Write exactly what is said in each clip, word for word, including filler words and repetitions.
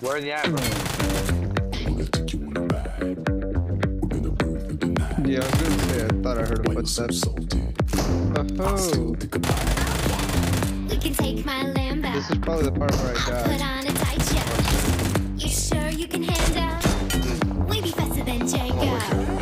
Where are the eyebrows? Yeah, I was gonna say, I thought I heard a footstep. Oh-ho. You can take my Lambo. This is probably the part where I died. Put on a tight show. You sure you can handle? We be faster than Django.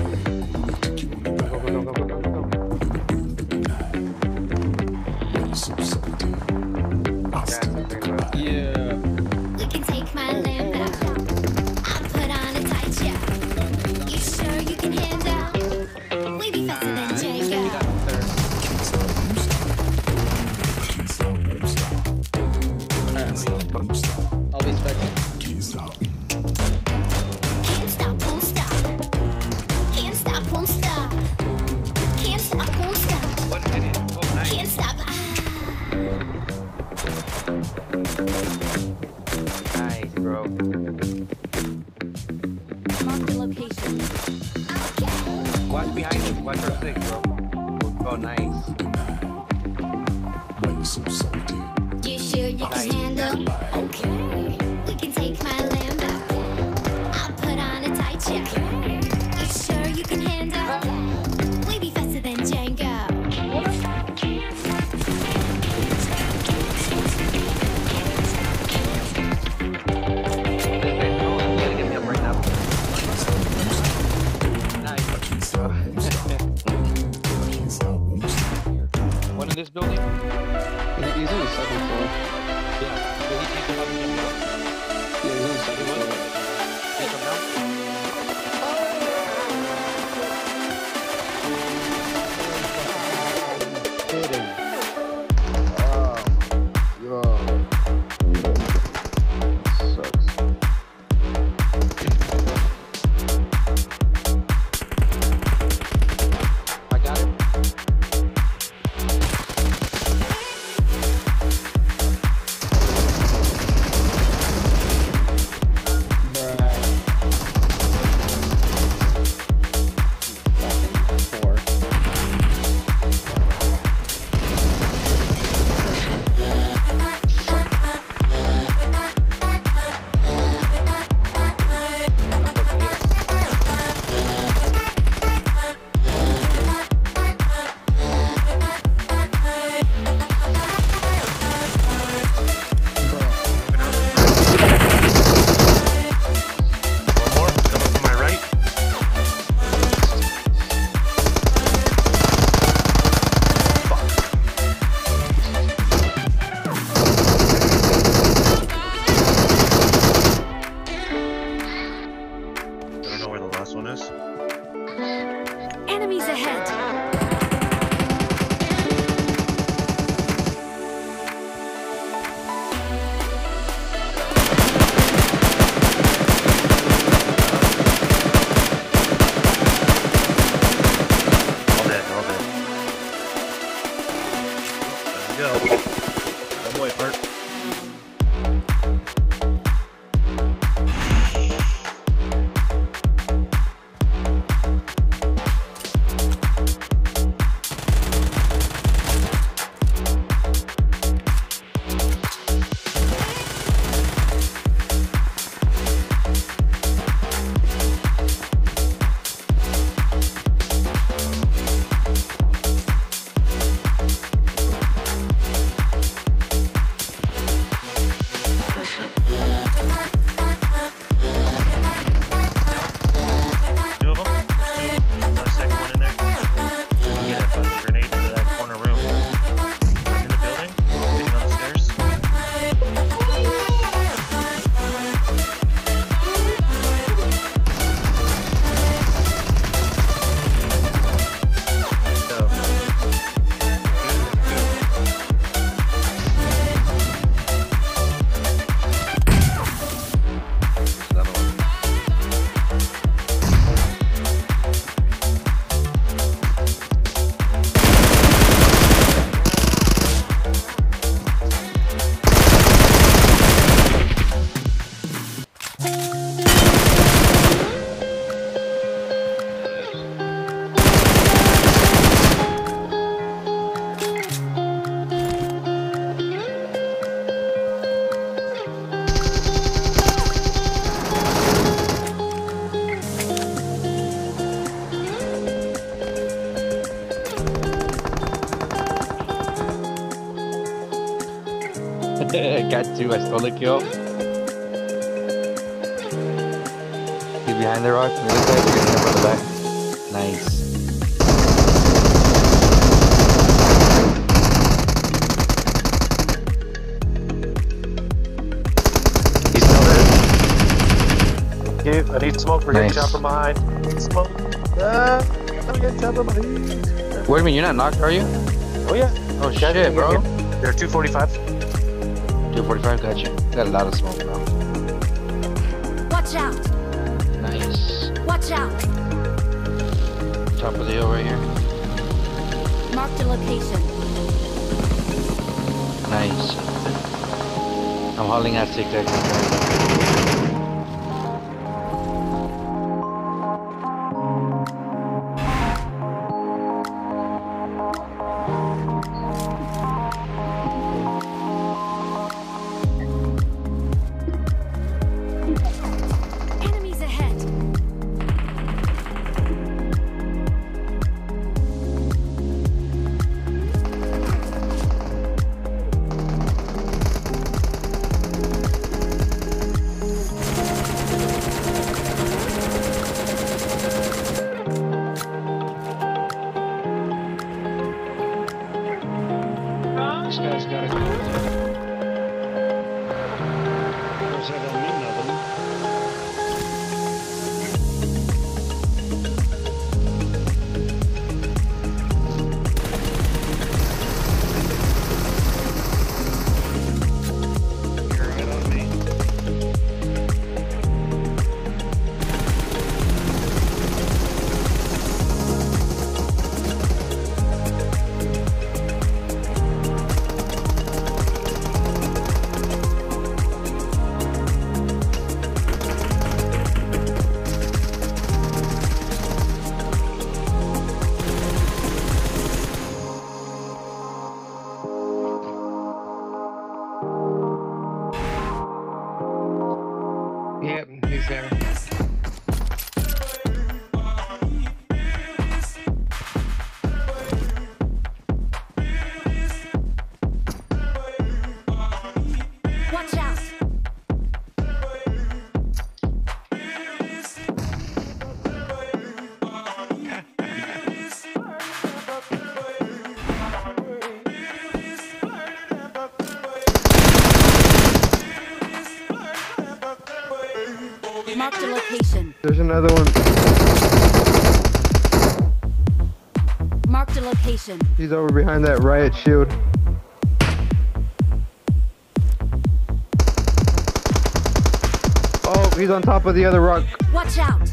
Got you, I stole a kill. He's behind the rock, from the other side, you're gonna hit him on the back. Nice. I need smoke. We're nice. Getting shot from behind. I need smoke. Uh, I'm getting shot from behind. What do you mean? You're not knocked, are you? Oh, yeah. Oh, shit, yeah, bro. You're, you're two forty-five. two forty-five, got you. Got a lot of smoke, bro. Watch out. Nice. Watch out. Top of the hill right here. Mark the location. Nice. I'm hauling out six seconds. Yep, he's there. Watch out. Mark the location. There's another one. Mark the location. He's over behind that riot shield. Oh, he's on top of the other rock. Watch out.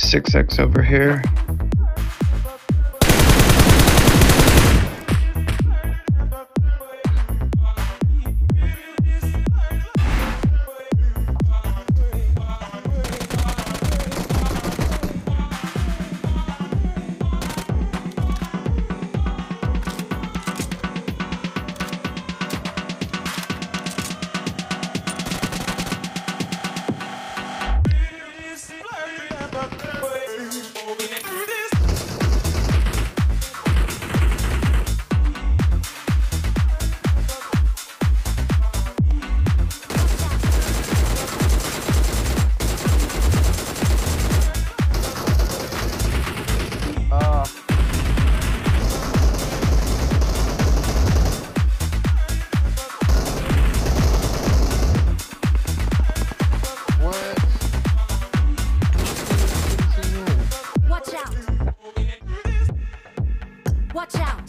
six X over here. Watch out!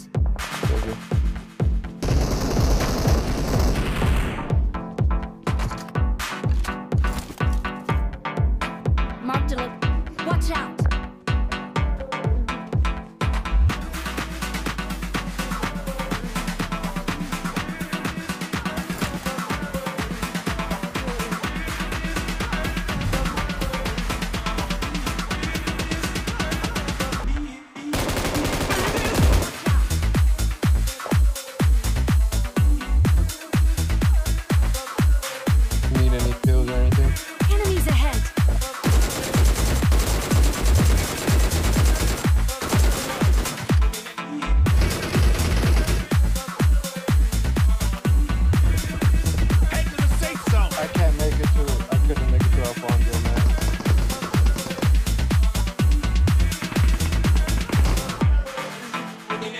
Mark the location. Watch out!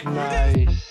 Nice.